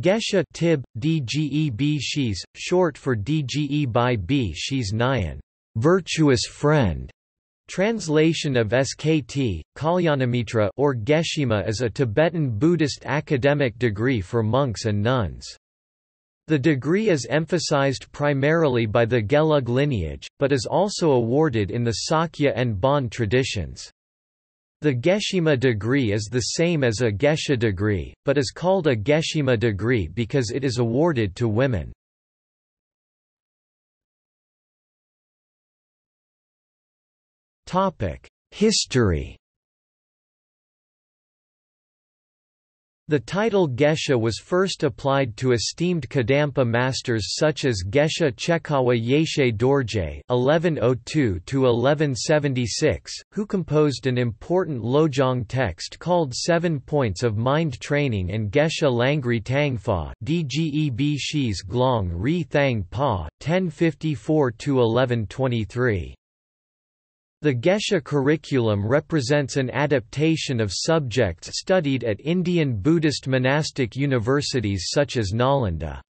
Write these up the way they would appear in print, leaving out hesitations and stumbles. Geshe Tib, Dgeb Shis, short for Dge by B Shis Nayan, virtuous friend. Translation of SKT, Kalyanamitra or Geshema is a Tibetan Buddhist academic degree for monks and nuns. The degree is emphasized primarily by the Gelug lineage, but is also awarded in the Sakya and Bön traditions. The Geshema degree is the same as a Geshe degree, but is called a Geshema degree because it is awarded to women. History. The title Geshe was first applied to esteemed Kadampa masters such as Geshe Chekawa Yeshe Dorje (1102–1176), who composed an important Lojong text called 7 Points of Mind Training, and Geshe Langri Tangpa (Dgeb Shis Glong Ri Thang Pa, 1054–1123). The Geshe curriculum represents an adaptation of subjects studied at Indian Buddhist monastic universities such as Nalanda.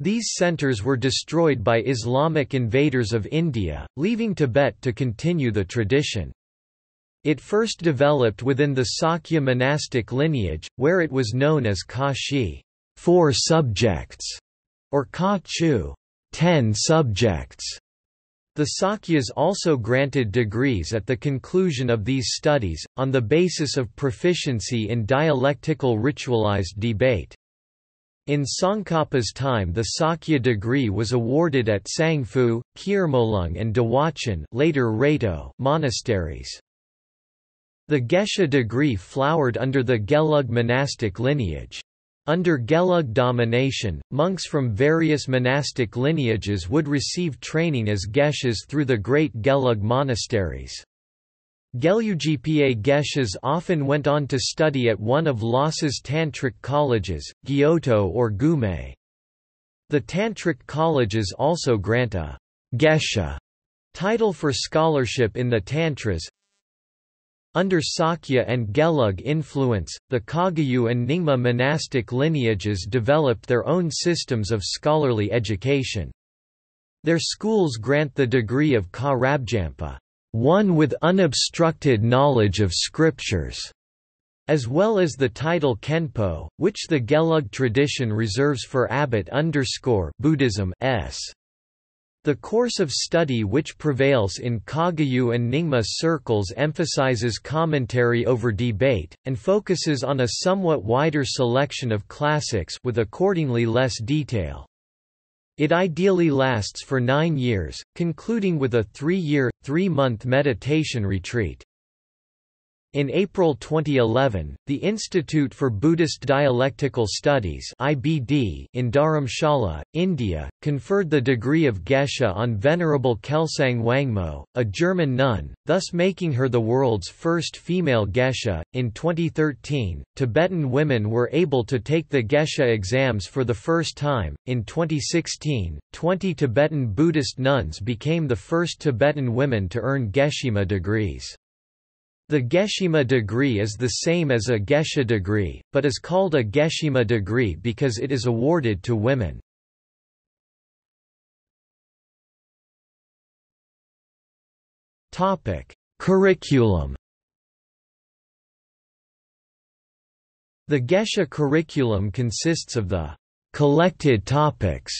These centers were destroyed by Islamic invaders of India, leaving Tibet to continue the tradition. It first developed within the Sakya monastic lineage, where it was known as Kashi, 4 subjects, or Kachu, 10 subjects. The Sakyas also granted degrees at the conclusion of these studies, on the basis of proficiency in dialectical ritualized debate. In Tsongkhapa's time, the Sakya degree was awarded at Sangfu, Kirmolung, and Dawachan (later Rado) monasteries. The Geshe degree flowered under the Gelug monastic lineage. Under Gelug domination, monks from various monastic lineages would receive training as Geshes through the great Gelug monasteries. Gelugpa Geshes often went on to study at one of Lhasa's tantric colleges, Gyoto or Gume. The tantric colleges also grant a Geshe title for scholarship in the tantras. Under Sakya and Gelug influence, the Kagyu and Nyingma monastic lineages developed their own systems of scholarly education. Their schools grant the degree of Ka Rabjampa, one with unobstructed knowledge of scriptures, as well as the title Kenpo, which the Gelug tradition reserves for abbot _ Buddhism s. The course of study which prevails in Kagyu and Nyingma circles emphasizes commentary over debate, and focuses on a somewhat wider selection of classics with accordingly less detail. It ideally lasts for 9 years, concluding with a 3-year, 3-month meditation retreat. In April 2011, the Institute for Buddhist Dialectical Studies (IBD) in Dharamshala, India, conferred the degree of Geshe on Venerable Kelsang Wangmo, a German nun, thus making her the world's first female Geshe. In 2013, Tibetan women were able to take the Geshe exams for the first time. In 2016, 20 Tibetan Buddhist nuns became the first Tibetan women to earn Geshema degrees. The Geshema degree is the same as a Geshe degree, but is called a Geshema degree because it is awarded to women. Curriculum. The Geshe curriculum consists of the collected topics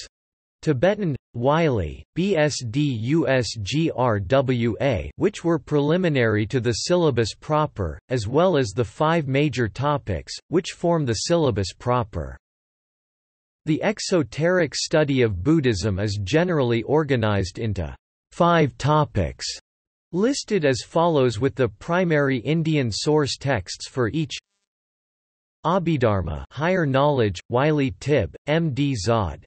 Tibetan, Wiley, BSD-USGRWA, which were preliminary to the syllabus proper, as well as the 5 major topics, which form the syllabus proper. The exoteric study of Buddhism is generally organized into 5 topics, listed as follows with the primary Indian source texts for each. Abhidharma, Higher Knowledge, Wiley Tib, M.D. Zod.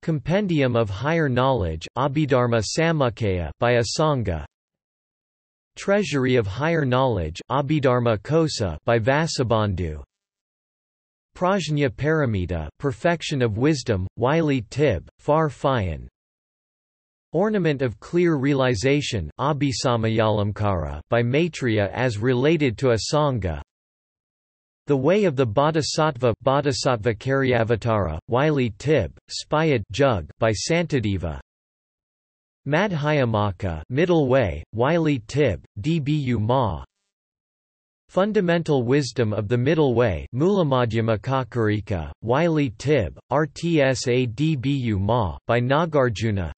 Compendium of Higher Knowledge, Abhidharma Samuccaya by Asanga. Treasury of Higher Knowledge, Abhidharma Kosa by Vasubandhu. Prajñāparamitā, Perfection of Wisdom, Wiley Tib, Far Phayan. Ornament of Clear Realization, Abhisamayalamkara by Maitreya as related to Asanga. The Way of the Bodhisattva Bodhisattvakaryavatara, Wiley Tib, Spyad Jug by Santideva. Madhyamaka Middle Way, Wiley Tib, Dbu Ma. Fundamental Wisdom of the Middle Way Mūlamadhyamakakarika, Wiley Tib, Rtsa Dbu Ma by Nagarjuna.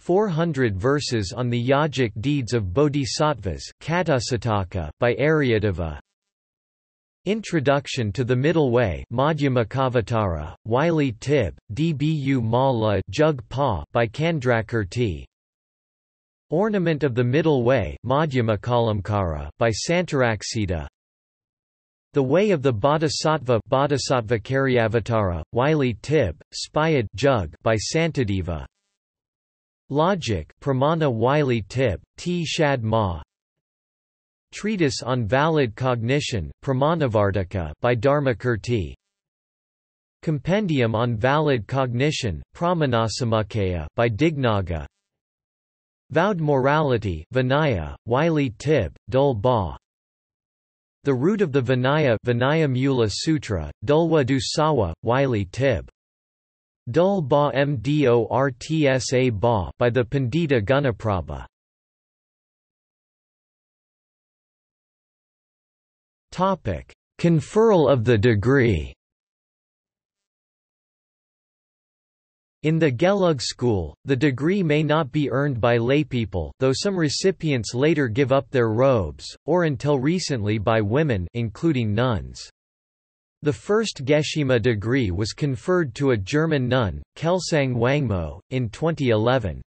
400 Verses on the Yogic Deeds of Bodhisattvas by Aryadeva. Introduction to the Middle Way Madhyamakavatara, Wiley Tib, Dbu Ma La Jug Pa by Chandrakirti. Ornament of the Middle Way Madhyamakalamkara by Santaraksita. The Way of the Bodhisattva Bodhisattvakaryavatara, Wiley Tib, Spyad Jug by Santideva. Logic Pramana Wiley Tib, T Shad Ma. Treatise on Valid Cognition Pramanavartika by Dharmakirti. Compendium on Valid Cognition Pramanasamukkaya by Dignaga. Vowed Morality Vinaya, Wiley Tib, Dul Ba. The Root of the Vinaya Vinaya Mula Sutra, Dulwa Du Sawa, Wiley Tib. Dul Ba Mdortsa Ba by the Pandita Gunaprabha. Topic: Conferral of the degree. In the Gelug school, the degree may not be earned by laypeople, though some recipients later give up their robes, or until recently by women, including nuns. The first Geshema degree was conferred to a German nun, Kelsang Wangmo, in 2011.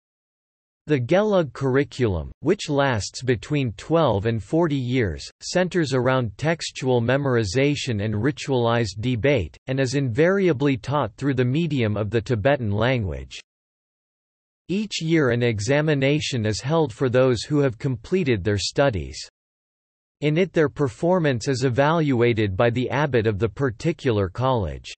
The Gelug curriculum, which lasts between 12 and 40 years, centers around textual memorization and ritualized debate, and is invariably taught through the medium of the Tibetan language. Each year an examination is held for those who have completed their studies. In it their performance is evaluated by the abbot of the particular college.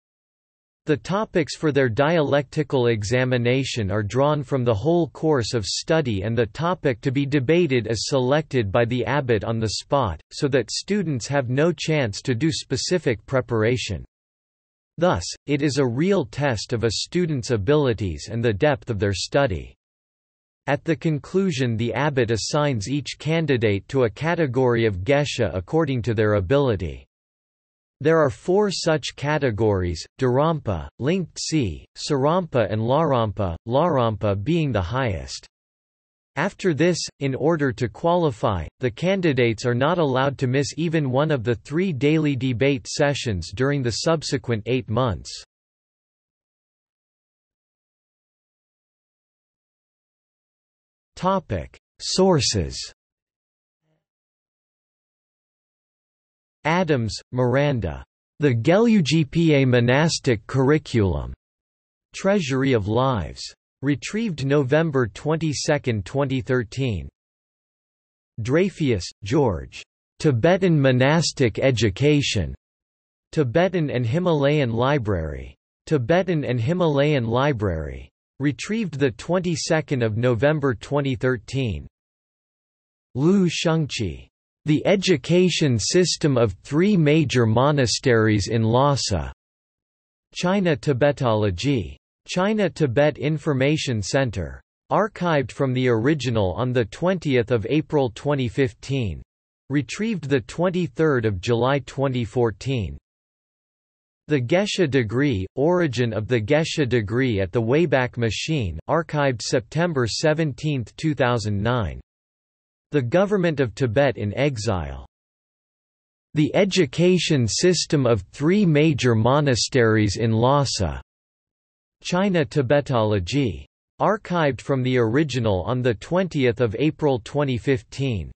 The topics for their dialectical examination are drawn from the whole course of study, and the topic to be debated is selected by the abbot on the spot, so that students have no chance to do specific preparation. Thus, it is a real test of a student's abilities and the depth of their study. At the conclusion, the abbot assigns each candidate to a category of geshe according to their ability. There are four such categories, Dharampa, Lingtse, Sarampa and Larampa, Larampa being the highest. After this, in order to qualify, the candidates are not allowed to miss even one of the 3 daily debate sessions during the subsequent 8 months. Sources. Adams, Miranda. The Gelugpa Monastic Curriculum. Treasury of Lives. Retrieved November 22, 2013. Dreyfus, George. Tibetan Monastic Education. Tibetan and Himalayan Library. Tibetan and Himalayan Library. Retrieved the 22nd of November 2013. Lu Shengqi. The Education System of 3 Major Monasteries in Lhasa. China Tibetology. China Tibet Information Center. Archived from the original on 20 April 2015. Retrieved 23 July 2014. The Geshe Degree, Origin of the Geshe Degree at the Wayback Machine, archived September 17, 2009. The Government of Tibet in Exile. The Education System of 3 Major Monasteries in Lhasa. China Tibetology. Archived from the original on 20 April 2015.